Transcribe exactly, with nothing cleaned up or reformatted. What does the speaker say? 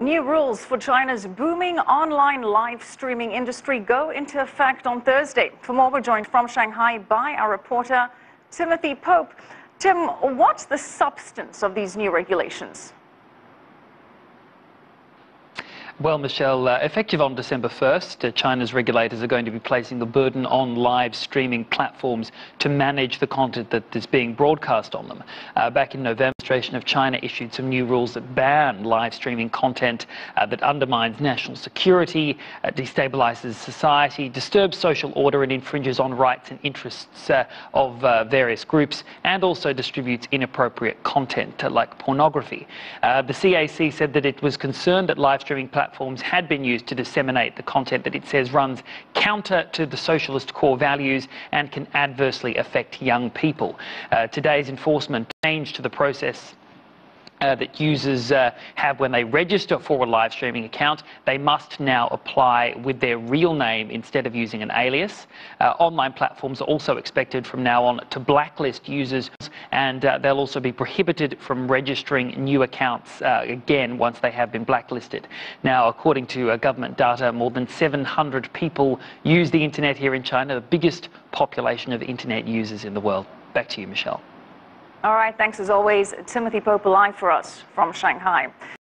New rules for China's booming online live streaming industry go into effect on Thursday. For more, we're joined from Shanghai by our reporter, Timothy Pope. Tim, what's the substance of these new regulations? Well, Michelle, uh, effective on December first, uh, China's regulators are going to be placing the burden on live streaming platforms to manage the content that is being broadcast on them. Uh, back in November, the administration of China issued some new rules that ban live streaming content uh, that undermines national security, uh, destabilizes society, disturbs social order and infringes on rights and interests uh, of uh, various groups, and also distributes inappropriate content uh, like pornography. Uh, the C A C said that it was concerned that live streaming platforms Platforms had been used to disseminate the content that it says runs counter to the socialist core values and can adversely affect young people. Uh, today's enforcement change to the process Uh, that users uh, have when they register for a live streaming account. They must now apply with their real name instead of using an alias. Uh, online platforms are also expected from now on to blacklist users, and uh, they'll also be prohibited from registering new accounts uh, again once they have been blacklisted. Now, according to uh, government data, more than seven hundred people use the internet here in China, the biggest population of internet users in the world. Back to you, Michelle. All right, thanks as always, Timothy Pope, live for us from Shanghai.